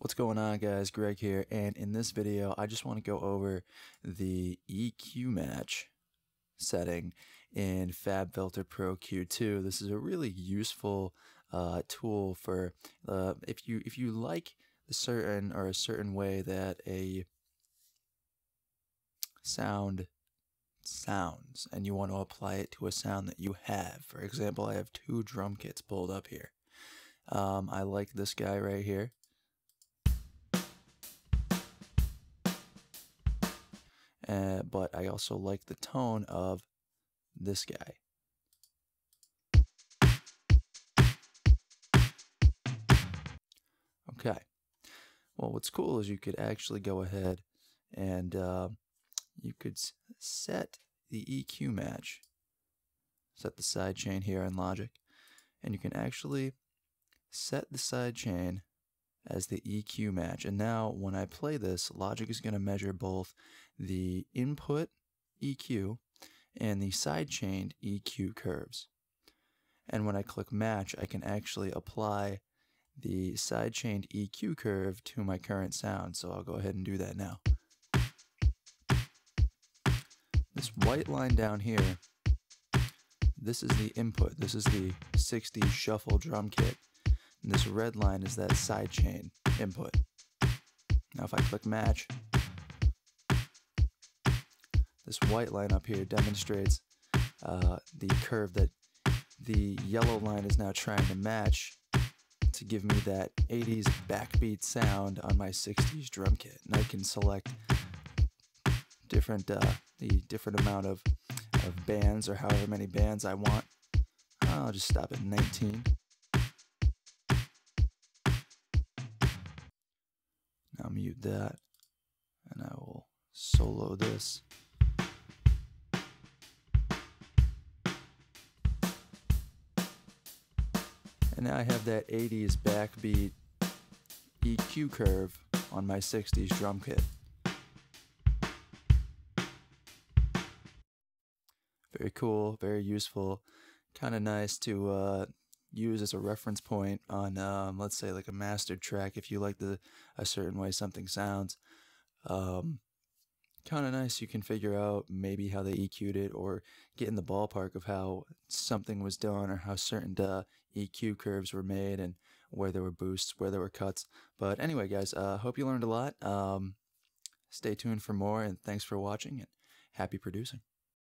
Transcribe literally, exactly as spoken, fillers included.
What's going on, guys? Greg here, and in this video I just want to go over the E Q match setting in FabFilter Pro Q two. This is a really useful uh, tool for uh, if you if you like a certain or a certain way that a sound sounds and you want to apply it to a sound that you have. For example, I have two drum kits pulled up here. Um, I like this guy right here. Uh, but I also like the tone of this guy. Okay. Well, what's cool is you could actually go ahead and uh, you could set the E Q match, set the sidechain here in Logic, and you can actually set the sidechain as the E Q match. And now when I play this, Logic is going to measure both the input E Q and the sidechained E Q curves. And when I click match, I can actually apply the sidechained E Q curve to my current sound. So I'll go ahead and do that now. This white line down here, this is the input. This is the sixty shuffle drum kit. And this red line is that sidechain input. Now if I click match, this white line up here demonstrates uh, the curve that the yellow line is now trying to match to give me that eighties backbeat sound on my sixties drum kit. And I can select different uh, the different amount of, of bands, or however many bands I want. I'll just stop at nineteen. I'll mute that, and I will solo this. And now I have that eighties backbeat E Q curve on my sixties drum kit. Very cool, very useful, kind of nice to uh, use as a reference point on, um, let's say, like a mastered track, if you like the a certain way something sounds. Um, kind of nice, you can figure out maybe how they E Q'd it, or get in the ballpark of how something was done, or how certain uh, E Q curves were made, and where there were boosts, where there were cuts. But anyway, guys, I uh, hope you learned a lot. Um, stay tuned for more, and thanks for watching, and happy producing.